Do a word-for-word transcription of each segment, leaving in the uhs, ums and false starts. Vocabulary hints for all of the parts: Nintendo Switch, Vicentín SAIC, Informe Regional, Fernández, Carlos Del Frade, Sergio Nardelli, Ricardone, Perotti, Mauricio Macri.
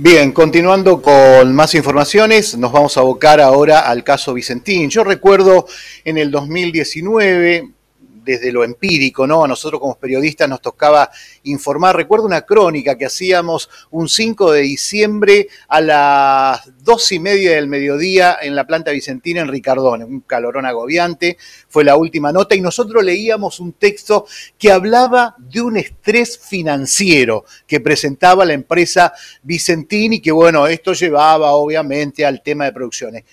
Bien, continuando con más informaciones, nos vamos a abocar ahora al caso Vicentín. Yo recuerdo en el dos mil diecinueve, desde lo empírico, ¿no? A nosotros como periodistas nos tocaba informar. Recuerdo una crónica que hacíamos un cinco de diciembre a las dos y media del mediodía en la planta Vicentina en RICARDONE, un calorón agobiante, fue la última nota, y nosotros leíamos un texto que hablaba de un estrés financiero que presentaba la empresa Vicentín y que, bueno, esto llevaba obviamente al tema de producciones.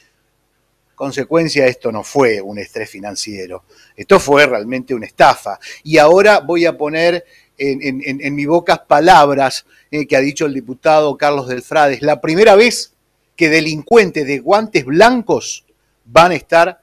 Consecuencia, esto no fue un estrés financiero, esto fue realmente una estafa. Y ahora voy a poner en, en, en mi boca palabras eh, que ha dicho el diputado Carlos Del Frade. Es la primera vez que delincuentes de guantes blancos van a estar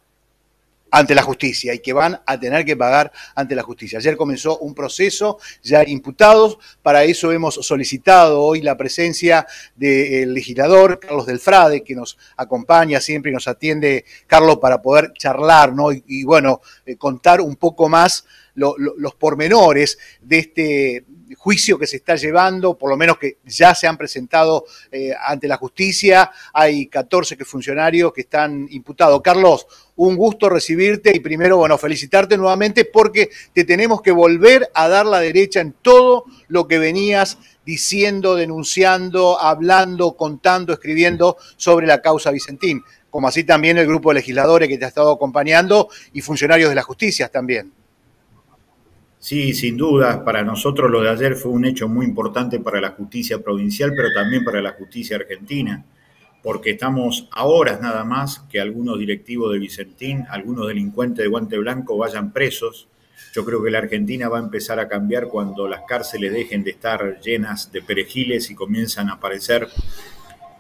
ante la justicia y que van a tener que pagar ante la justicia. Ayer comenzó un proceso, ya imputados, para eso hemos solicitado hoy la presencia del legislador Carlos Del Frade, que nos acompaña siempre y nos atiende, Carlos, para poder charlar, ¿no? Y, y bueno, eh, contar un poco más lo, lo, los pormenores de este juicio que se está llevando, por lo menos que ya se han presentado eh, ante la justicia. Hay catorce funcionarios que están imputados. Carlos, un gusto recibirte y primero, bueno, felicitarte nuevamente porque te tenemos que volver a dar la derecha en todo lo que venías diciendo, denunciando, hablando, contando, escribiendo sobre la causa Vicentín, como así también el grupo de legisladores que te ha estado acompañando y funcionarios de la justicia también. Sí, sin duda, para nosotros lo de ayer fue un hecho muy importante para la justicia provincial, pero también para la justicia argentina, porque estamos a horas nada más que algunos directivos de Vicentín, algunos delincuentes de guante blanco vayan presos. Yo creo que la Argentina va a empezar a cambiar cuando las cárceles dejen de estar llenas de perejiles y comienzan a aparecer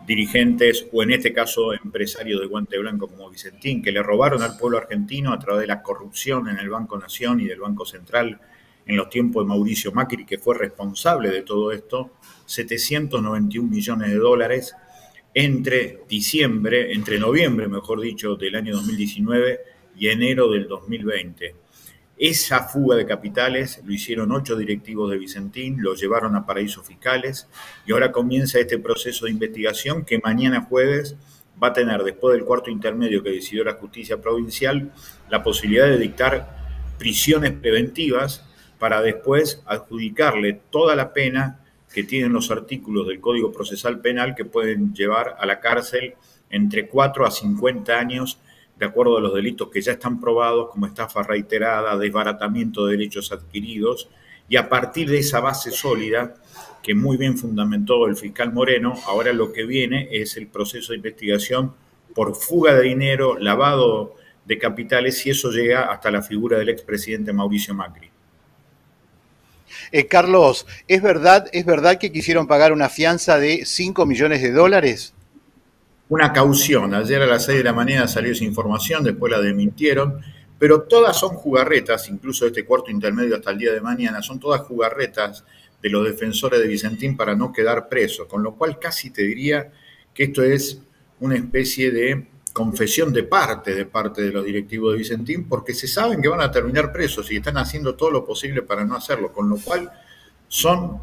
dirigentes, o en este caso empresarios de guante blanco como Vicentín, que le robaron al pueblo argentino a través de la corrupción en el Banco Nación y del Banco Central en los tiempos de Mauricio Macri, que fue responsable de todo esto, setecientos noventa y un millones de dólares entre diciembre, entre noviembre, mejor dicho, del año dos mil diecinueve y enero del dos mil veinte. Esa fuga de capitales lo hicieron ocho directivos de Vicentín, lo llevaron a paraísos fiscales y ahora comienza este proceso de investigación que mañana jueves va a tener, después del cuarto intermedio que decidió la justicia provincial, la posibilidad de dictar prisiones preventivas para después adjudicarle toda la pena que tienen los artículos del Código Procesal Penal que pueden llevar a la cárcel entre cuatro a cincuenta años de acuerdo a los delitos que ya están probados como estafa reiterada, desbaratamiento de derechos adquiridos, y a partir de esa base sólida que muy bien fundamentó el fiscal Moreno, ahora lo que viene es el proceso de investigación por fuga de dinero, lavado de capitales, y eso llega hasta la figura del expresidente Mauricio Macri. Eh, Carlos, ¿es verdad, ¿es verdad que quisieron pagar una fianza de cinco millones de dólares? Una caución. Ayer a las seis de la mañana salió esa información, después la desmintieron, pero todas son jugarretas, incluso este cuarto intermedio hasta el día de mañana, son todas jugarretas de los defensores de Vicentín para no quedar presos, con lo cual casi te diría que esto es una especie de confesión de parte, de parte de los directivos de Vicentín, porque se saben que van a terminar presos y están haciendo todo lo posible para no hacerlo, con lo cual son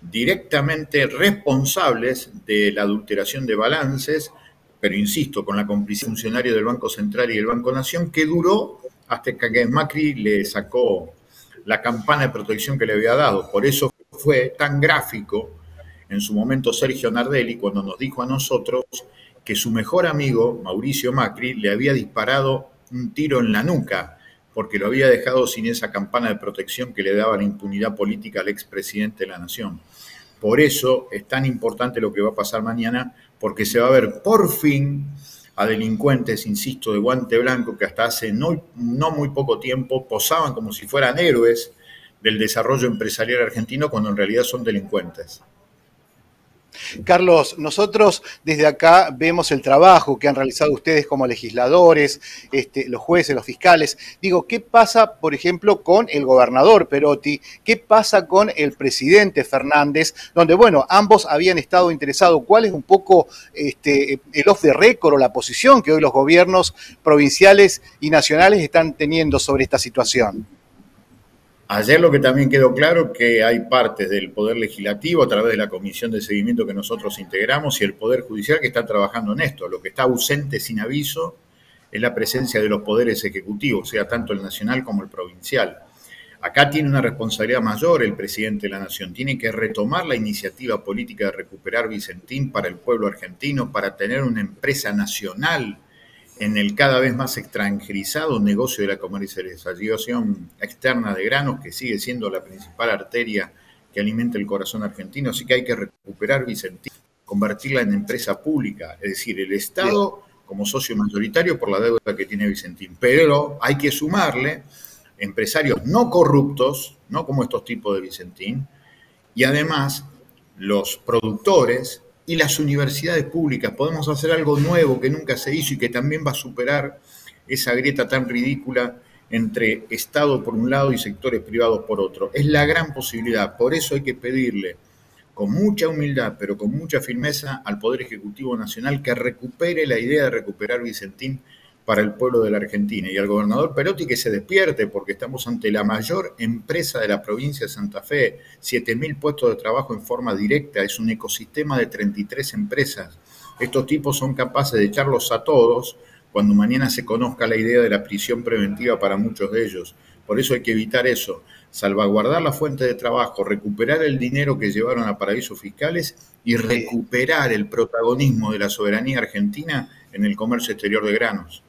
directamente responsables de la adulteración de balances, pero insisto, con la complicidad de funcionarios del Banco Central y del Banco Nación, que duró hasta que Macri le sacó la campana de protección que le había dado. Por eso fue tan gráfico en su momento Sergio Nardelli cuando nos dijo a nosotros que su mejor amigo, Mauricio Macri, le había disparado un tiro en la nuca porque lo había dejado sin esa campana de protección que le daba la impunidad política al expresidente de la Nación. Por eso es tan importante lo que va a pasar mañana, porque se va a ver por fin a delincuentes, insisto, de guante blanco, que hasta hace no, no muy poco tiempo posaban como si fueran héroes del desarrollo empresarial argentino, cuando en realidad son delincuentes. Carlos, nosotros desde acá vemos el trabajo que han realizado ustedes como legisladores, este, los jueces, los fiscales. Digo, ¿qué pasa, por ejemplo, con el gobernador Perotti? ¿Qué pasa con el presidente Fernández? Donde, bueno, ambos habían estado interesados. ¿Cuál es un poco este, el off the record o la posición que hoy los gobiernos provinciales y nacionales están teniendo sobre esta situación? Ayer lo que también quedó claro que hay partes del Poder Legislativo a través de la Comisión de Seguimiento que nosotros integramos y el Poder Judicial que están trabajando en esto. Lo que está ausente sin aviso es la presencia de los poderes ejecutivos, sea tanto el nacional como el provincial. Acá tiene una responsabilidad mayor el presidente de la Nación. Tiene que retomar la iniciativa política de recuperar Vicentín para el pueblo argentino, para tener una empresa nacional en el cada vez más extranjerizado negocio de la comercialización externa de granos, que sigue siendo la principal arteria que alimenta el corazón argentino. Así que hay que recuperar Vicentín, convertirla en empresa pública, es decir, el Estado como socio mayoritario por la deuda que tiene Vicentín. Pero hay que sumarle empresarios no corruptos, no como estos tipos de Vicentín, y además los productores y las universidades públicas. Podemos hacer algo nuevo que nunca se hizo y que también va a superar esa grieta tan ridícula entre Estado por un lado y sectores privados por otro. Es la gran posibilidad, por eso hay que pedirle con mucha humildad, pero con mucha firmeza al Poder Ejecutivo Nacional que recupere la idea de recuperar Vicentín para el pueblo de la Argentina y al gobernador Perotti que se despierte porque estamos ante la mayor empresa de la provincia de Santa Fe, siete mil puestos de trabajo en forma directa, es un ecosistema de treinta y tres empresas. Estos tipos son capaces de echarlos a todos cuando mañana se conozca la idea de la prisión preventiva para muchos de ellos. Por eso hay que evitar eso, salvaguardar la fuente de trabajo, recuperar el dinero que llevaron a paraísos fiscales y recuperar el protagonismo de la soberanía argentina en el comercio exterior de granos.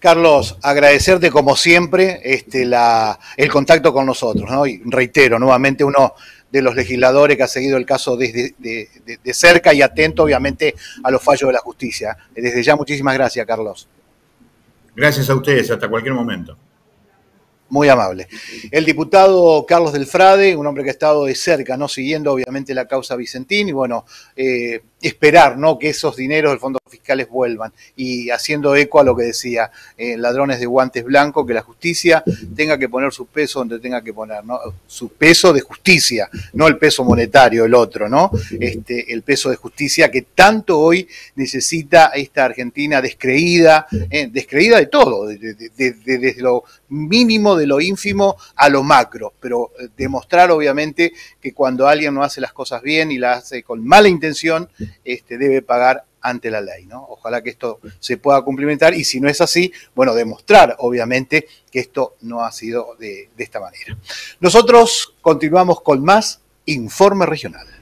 Carlos, agradecerte como siempre este, la, el contacto con nosotros, ¿no? Y reitero, nuevamente uno de los legisladores que ha seguido el caso desde de, de, de cerca y atento obviamente a los fallos de la justicia. Desde ya muchísimas gracias, Carlos. Gracias a ustedes, hasta cualquier momento. Muy amable. El diputado Carlos Del Frade, un hombre que ha estado de cerca, ¿no? Siguiendo obviamente la causa Vicentín y bueno, eh, esperar, ¿no? Que esos dineros del Fondo Fiscales vuelvan y haciendo eco a lo que decía, eh, ladrones de guantes blancos, que la justicia tenga que poner su peso donde tenga que poner, ¿no? Su peso de justicia, no el peso monetario, el otro, ¿no? Este, el peso de justicia que tanto hoy necesita esta Argentina descreída, eh, descreída de todo, de, de, de, de, desde lo mínimo, de lo ínfimo a lo macro, pero demostrar obviamente que cuando alguien no hace las cosas bien y las hace con mala intención, este, debe pagar ante la ley, ¿no? Ojalá que esto se pueda cumplimentar y si no es así, bueno, demostrar obviamente que esto no ha sido de, de esta manera. Nosotros continuamos con más Informe Regional.